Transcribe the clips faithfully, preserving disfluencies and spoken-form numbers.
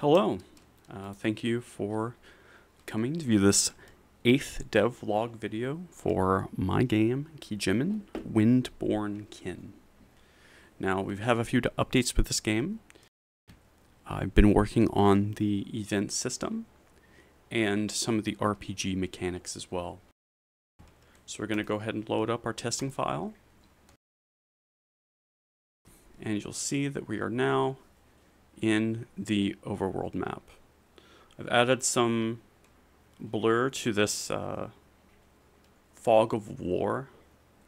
Hello, uh, thank you for coming to view this eighth devlog video for my game, KeyGemin Windborne Kin. Now, we have a few updates with this game. I've been working on the event system and some of the R P G mechanics as well. So we're going to go ahead and load up our testing file. And you'll see that we are now in the overworld map. I've added some blur to this uh, fog of war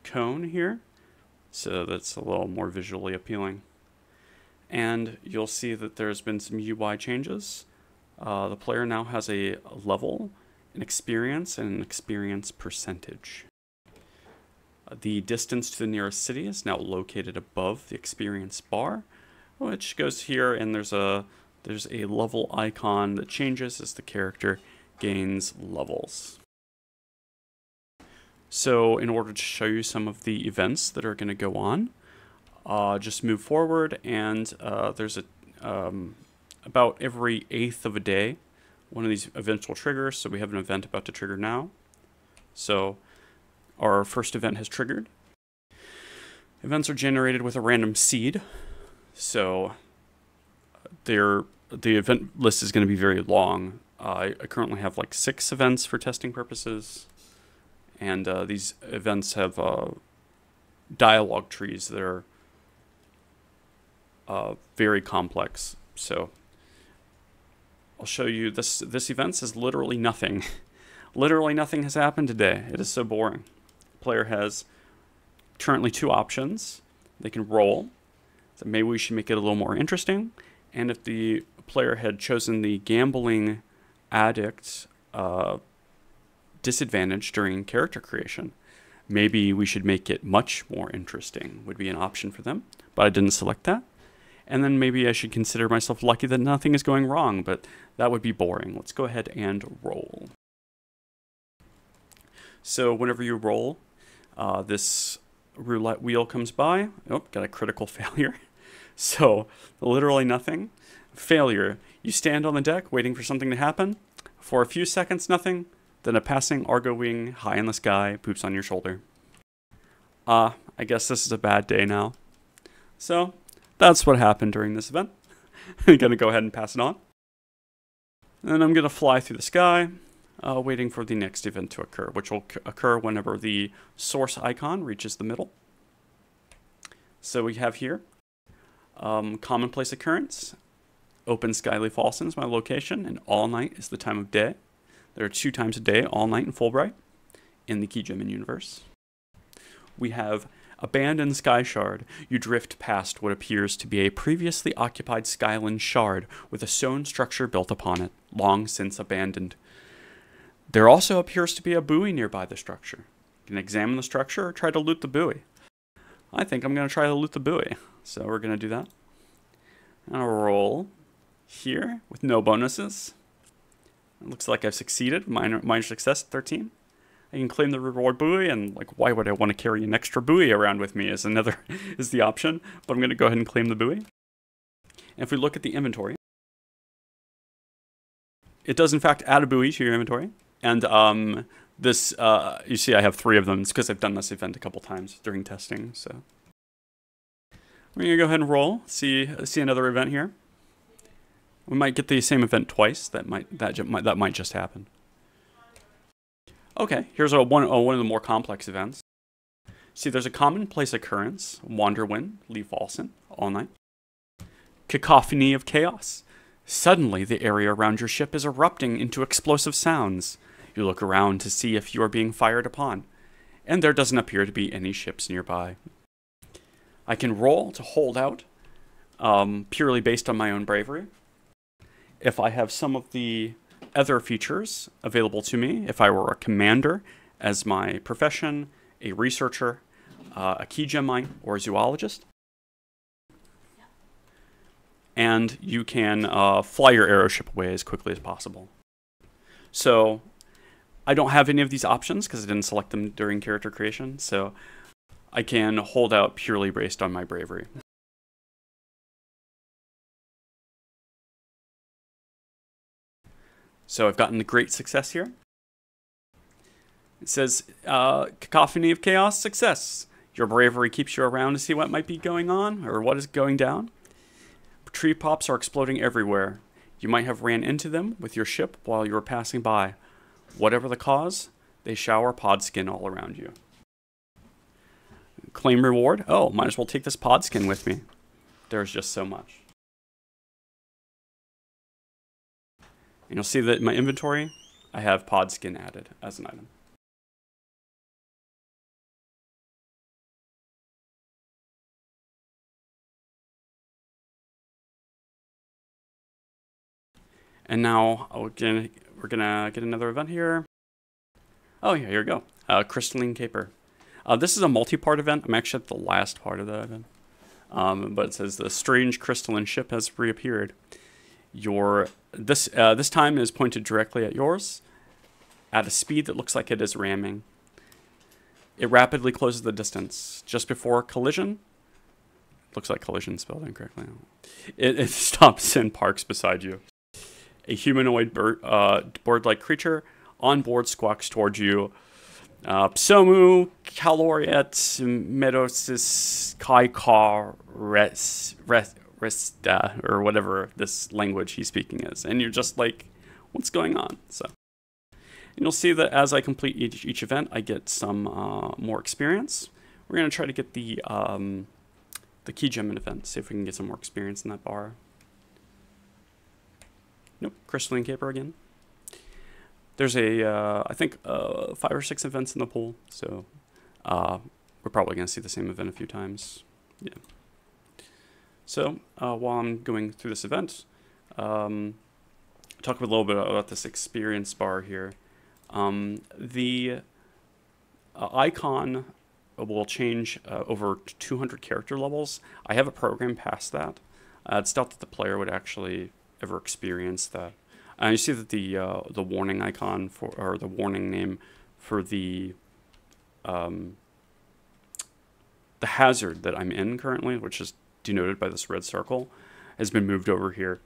cone here, so that's a little more visually appealing. And you'll see that there's been some U I changes. Uh, the player now has a level, an experience, and an experience percentage. Uh, the distance to the nearest city is now located above the experience bar, which goes here, and there's a there's a level icon that changes as the character gains levels. So in order to show you some of the events that are going to go on, uh, just move forward, and uh, there's a um, about every eighth of a day one of these events will trigger. So we have an event about to trigger now. So our first event has triggered. Events are generated with a random seed. So the event list is going to be very long. Uh, I currently have like six events for testing purposes. And uh, these events have uh, dialogue trees that are uh, very complex. So I'll show you this. This event says literally nothing. Literally nothing has happened today. It is so boring. The player has currently two options. They can roll. So maybe we should make it a little more interesting. And if the player had chosen the gambling addict uh, disadvantage during character creation, maybe we should make it much more interesting, would be an option for them. But I didn't select that. And then maybe I should consider myself lucky that nothing is going wrong, but that would be boring. Let's go ahead and roll. So whenever you roll, uh, this roulette wheel comes by. Oh, got a critical failure. So literally nothing. Failure. You stand on the deck waiting for something to happen. For a few seconds, nothing. Then a passing Argo wing high in the sky poops on your shoulder. Ah, uh, I guess this is a bad day now. So that's what happened during this event. I'm going to go ahead and pass it on. And I'm going to fly through the sky, Uh, waiting for the next event to occur, which will occur whenever the source icon reaches the middle. So we have here, um, commonplace occurrence, Open Skyly Falls is my location, and all night is the time of day. There are two times a day, all night and Fulbright, in the KeyGemin universe. We have abandoned Sky Shard. You drift past what appears to be a previously occupied Skyland shard with a stone structure built upon it, long since abandoned. There also appears to be a buoy nearby the structure. You can examine the structure or try to loot the buoy. I think I'm going to try to loot the buoy, so we're going to do that. And I'll roll here with no bonuses. It looks like I've succeeded. Minor, minor success, thirteen. I can claim the reward buoy, and like, why would I want to carry an extra buoy around with me is another is the option. But I'm going to go ahead and claim the buoy. And if we look at the inventory, it does in fact add a buoy to your inventory. And um, this, uh, you see I have three of them. It's because I've done this event a couple times during testing, so. We're gonna go ahead and roll, see see another event here. We might get the same event twice. That might, that, that might just happen. Okay, here's a one, oh, one of the more complex events. See, there's a commonplace occurrence, Wanderwind, Leaf Olsen, all night. Cacophony of chaos. Suddenly, the area around your ship is erupting into explosive sounds. You look around to see if you are being fired upon, and there doesn't appear to be any ships nearby. I can roll to hold out, um, purely based on my own bravery. If I have some of the other features available to me, if I were a commander as my profession, a researcher, uh, a KeyGemite, or a zoologist, and you can uh, fly your aeroship away as quickly as possible. So I don't have any of these options because I didn't select them during character creation, so I can hold out purely based on my bravery. So I've gotten great success here. It says, uh, Cacophony of Chaos, success. Your bravery keeps you around to see what might be going on, or what is going down. Tree pops are exploding everywhere. You might have ran into them with your ship while you were passing by. Whatever the cause, they shower pod skin all around you. Claim reward? Oh, might as well take this pod skin with me. There's just so much. And you'll see that in my inventory, I have pod skin added as an item. And now we're gonna, we're gonna get another event here. Oh yeah, here we go. Uh, Crystalline Caper. Uh, this is a multi-part event. I'm actually at the last part of the event. Um, but it says the strange crystalline ship has reappeared. Your this uh, this time is pointed directly at yours, at a speed that looks like it is ramming. It rapidly closes the distance just before collision. Looks like collision spelled incorrectly. It, it stops and parks beside you. A humanoid bird, uh, bird-like creature on board squawks towards you. Uh, Psommu, Caloriat, Medosis, Kikar Res Resta, or whatever this language he's speaking is. And you're just like, what's going on? So, and you'll see that as I complete each, each event, I get some uh, more experience. We're going to try to get the, um, the KeyGemin event, see if we can get some more experience in that bar. Nope, Crystalline Caper again. There's a, uh, I think, uh, five or six events in the pool, so uh, we're probably going to see the same event a few times. Yeah. So uh, while I'm going through this event, um, talk a little bit about this experience bar here. Um, the uh, icon will change uh, over two hundred character levels. I have a program past that. Uh, it's not that the player would actually ever experienced that. And uh, you see that the uh, the warning icon for, or the warning name for the um, the hazard that I'm in currently, which is denoted by this red circle, has been moved over here.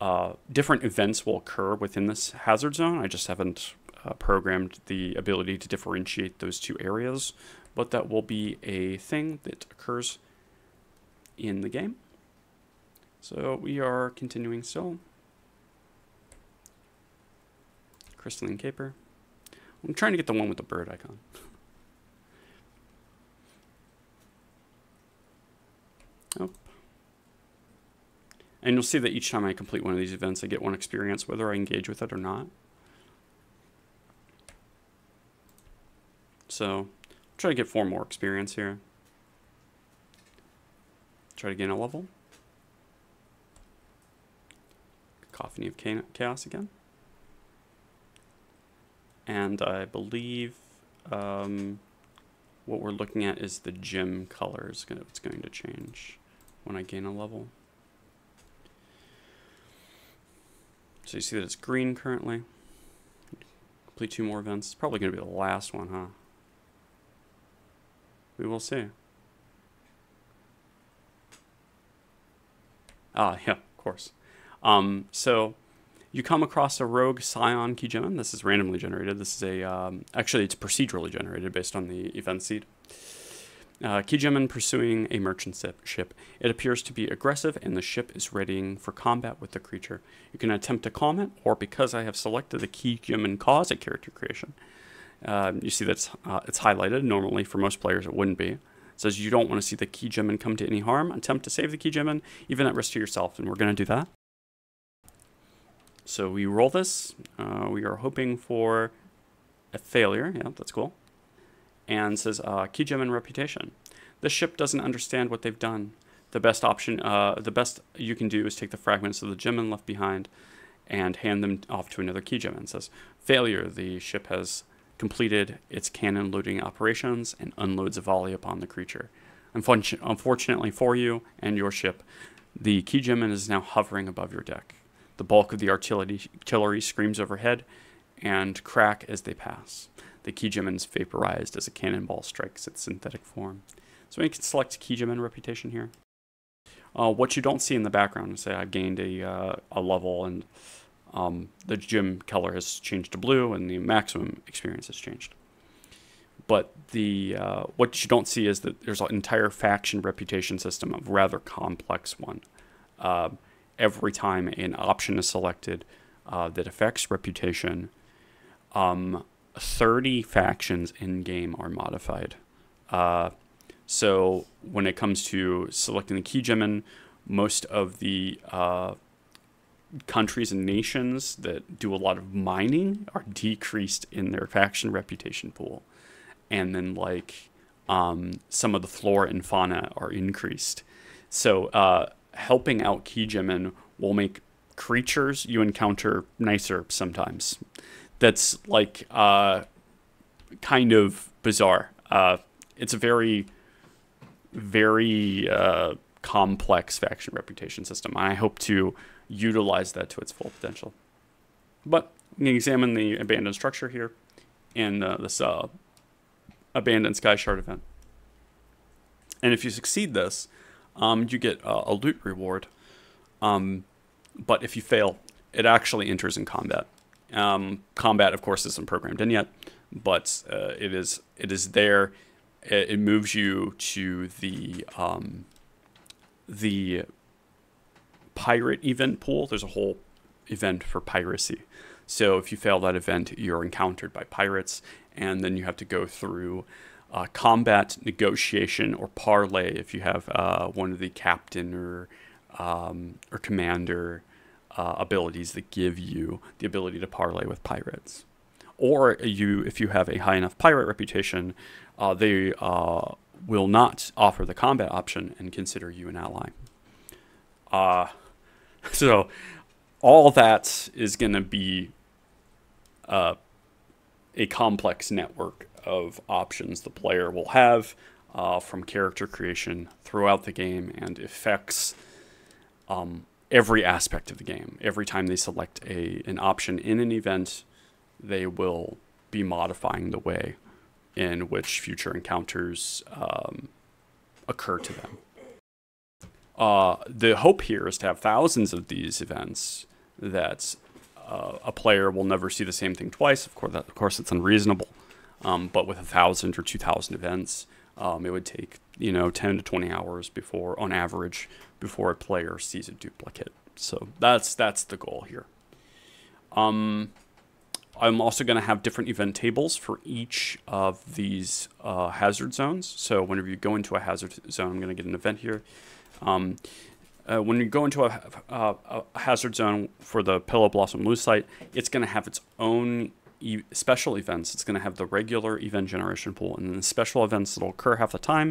Uh, different events will occur within this hazard zone. I just haven't uh, programmed the ability to differentiate those two areas, but that will be a thing that occurs in the game. So we are continuing still. Crystalline Caper. I'm trying to get the one with the bird icon. Oh. And you'll see that each time I complete one of these events, I get one experience, whether I engage with it or not. So try to get four more experience here. Try to gain a level. Cacophony of Chaos again. And I believe um, what we're looking at is the gem colors. It's going to change when I gain a level. So you see that it's green currently. Complete two more events. It's probably going to be the last one, huh? We will see. Ah, yeah, of course. Um, so you come across a rogue scion KeyGemin. This is randomly generated. This is a, um, actually it's procedurally generated based on the event seed. Uh, KeyGemin pursuing a merchant ship. It appears to be aggressive and the ship is readying for combat with the creature. You can attempt to calm it, or because I have selected the KeyGemin cause at character creation. Um, you see that's uh, it's highlighted. Normally for most players it wouldn't be. It says you don't want to see the KeyGemin come to any harm. Attempt to save the KeyGemin, even at risk to yourself. And we're going to do that. So we roll this. Uh, we are hoping for a failure. Yeah, that's cool. And it says uh, KeyGemin reputation. The ship doesn't understand what they've done. The best option, uh, the best you can do, is take the fragments of the gemin left behind and hand them off to another KeyGemin. It says failure. The ship has completed its cannon loading operations and unloads a volley upon the creature. Unfun unfortunately for you and your ship, the KeyGemin is now hovering above your deck. The bulk of the artillery, artillery screams overhead and crack as they pass. The KeyGemin is vaporized as a cannonball strikes its synthetic form. So we can select KeyGemin reputation here. Uh, what you don't see in the background is that I've gained a, uh, a level and um, the gym color has changed to blue and the maximum experience has changed. But the uh, what you don't see is that there's an entire faction reputation system, a rather complex one. Uh, every time an option is selected uh, that affects reputation, um, thirty factions in-game are modified. Uh, so when it comes to selecting the KeyGemin, most of the uh, countries and nations that do a lot of mining are decreased in their faction reputation pool. And then like um, some of the flora and fauna are increased. So uh, helping out KeyGemin will make creatures you encounter nicer sometimes. That's like uh, kind of bizarre. Uh, it's a very, very uh, complex faction reputation system. And I hope to utilize that to its full potential. But I'm going to examine the abandoned structure here and uh, this uh, abandoned Sky Shard event. And if you succeed this, um, you get uh, a loot reward. Um, but if you fail, it actually enters in combat. Um, combat, of course, isn't programmed in yet, but uh, it is it is there. It, it moves you to the um, the pirate event pool. There's a whole event for piracy. So if you fail that event, you're encountered by pirates, and then you have to go through uh, combat, negotiation, or parlay if you have uh, one of the captain or um, or commander Uh, abilities that give you the ability to parlay with pirates. Or you, if you have a high enough pirate reputation, uh, they uh, will not offer the combat option and consider you an ally. Uh, so all that is going to be uh, a complex network of options the player will have uh, from character creation throughout the game and effects um, every aspect of the game. Every time they select a an option in an event, they will be modifying the way in which future encounters um, occur to them. Uh, the hope here is to have thousands of these events that uh, a player will never see the same thing twice. Of course, that, of course it's unreasonable, um, but with a thousand or two thousand events, um, it would take you know ten to twenty hours before, on average, before a player sees a duplicate. So that's that's the goal here. Um, I'm also going to have different event tables for each of these uh, hazard zones. So whenever you go into a hazard zone, I'm going to get an event here. Um, uh, when you go into a, a, a hazard zone for the Pillowblossom Loose Site, it's going to have its own e special events. It's going to have the regular event generation pool and then the special events that will occur half the time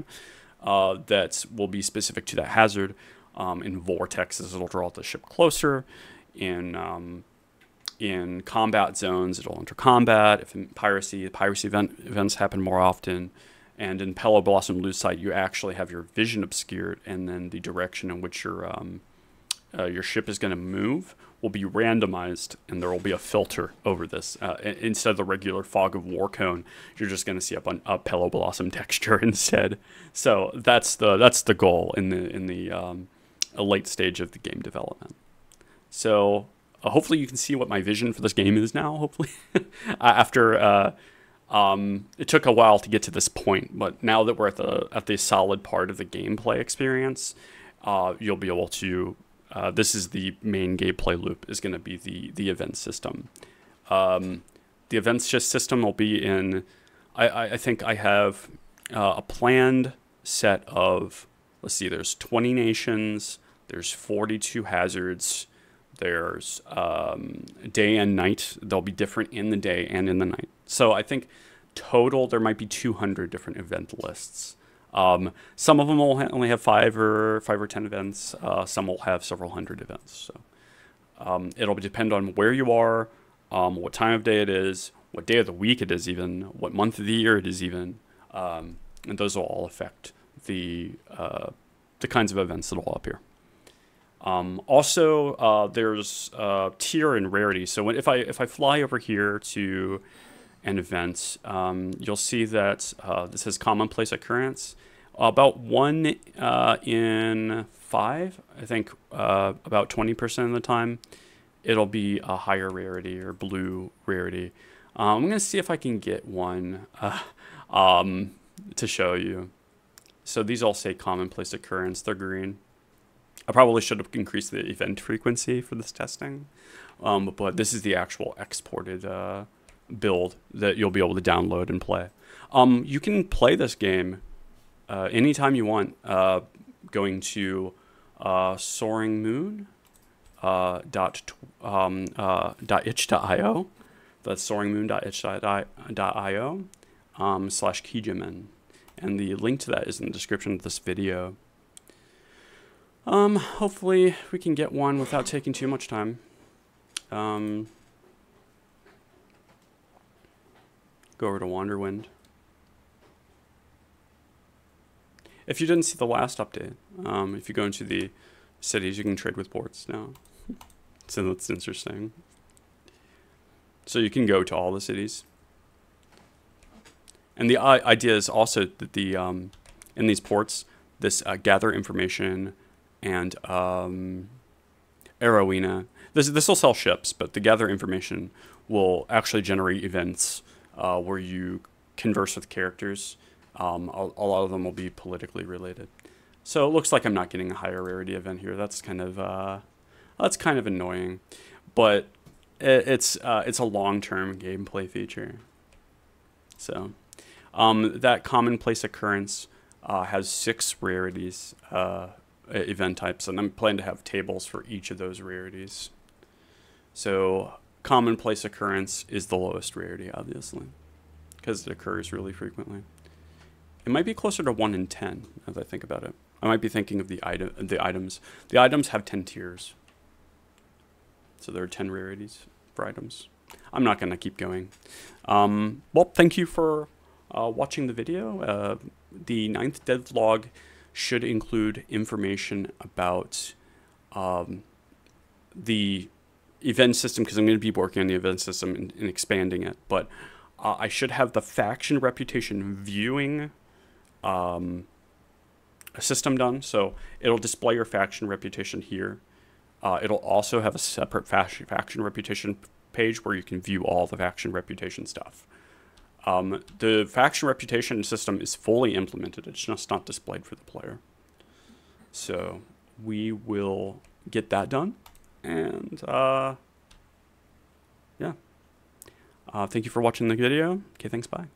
uh, that will be specific to that hazard. Um, in vortexes, it'll draw the ship closer. In um, in combat zones, it'll enter combat. If in piracy, piracy event, events happen more often. And in Pillowblossom Loose Site, you actually have your vision obscured, and then the direction in which your um, uh, your ship is going to move will be randomized, and there will be a filter over this. Uh, instead of the regular fog of war cone, you're just going to see a, a Pillowblossom texture instead. So that's the that's the goal in the in the um, late stage of the game development. So uh, hopefully you can see what my vision for this game is now. Hopefully, after uh, um, it took a while to get to this point, but now that we're at the at the solid part of the gameplay experience, uh, you'll be able to. Uh, this is the main gameplay loop, is going to be the, the event system. Um, the event system will be in, I, I, I think I have uh, a planned set of, let's see, there's twenty nations, there's forty-two hazards, there's um, day and night. They'll be different in the day and in the night. So I think total there might be two hundred different event lists. Um, some of them will ha only have five or five or ten events. Uh, some will have several hundred events. So um, it'll depend on where you are, um, what time of day it is, what day of the week it is, even what month of the year it is, even, um, and those will all affect the uh, the kinds of events that will appear. Um, also, uh, there's uh, tier and rarity. So when, if I if I fly over here to an event, um, you'll see that uh, this is commonplace occurrence. About one uh, in five, I think uh, about twenty percent of the time, it'll be a higher rarity or blue rarity. Um, I'm going to see if I can get one uh, um, to show you. So these all say commonplace occurrence. They're green. I probably should have increased the event frequency for this testing. Um, but this is the actual exported uh, build that you'll be able to download and play. Um, you can play this game uh, anytime you want. Uh, going to uh, SoaringMoon. Uh, dot, um, uh, dot itch dot i o. That's soaringmoon dot itch dot i o um, slash KeyGemin. And the link to that is in the description of this video. Um, hopefully we can get one without taking too much time. Um, go over to Wanderwind. If you didn't see the last update, um, if you go into the cities, you can trade with ports now. So that's interesting. So you can go to all the cities. And the uh, idea is also that the um, in these ports, this uh, gather information and um, Arrowina. This this will sell ships, but the gather information will actually generate events uh, where you converse with characters. Um, a, a lot of them will be politically related. So it looks like I'm not getting a higher rarity event here. That's kind of uh, that's kind of annoying, but it, it's uh, it's a long-term gameplay feature. So. Um, that commonplace occurrence uh, has six rarities, uh, event types, and I'm planning to have tables for each of those rarities. So commonplace occurrence is the lowest rarity, obviously, because it occurs really frequently. It might be closer to one in ten, as I think about it. I might be thinking of the item, the items. The items have ten tiers, so there are ten rarities for items. I'm not going to keep going. Um, well, thank you for Uh, watching the video. Uh, the ninth devlog should include information about um, the event system, because I'm going to be working on the event system and, and expanding it, but uh, I should have the faction reputation viewing um, a system done, so it'll display your faction reputation here. Uh, it'll also have a separate faction reputation page where you can view all the faction reputation stuff. Um, the faction reputation system is fully implemented. It's just not displayed for the player. So we will get that done. And uh, yeah. Uh, thank you for watching the video. Okay, thanks, bye.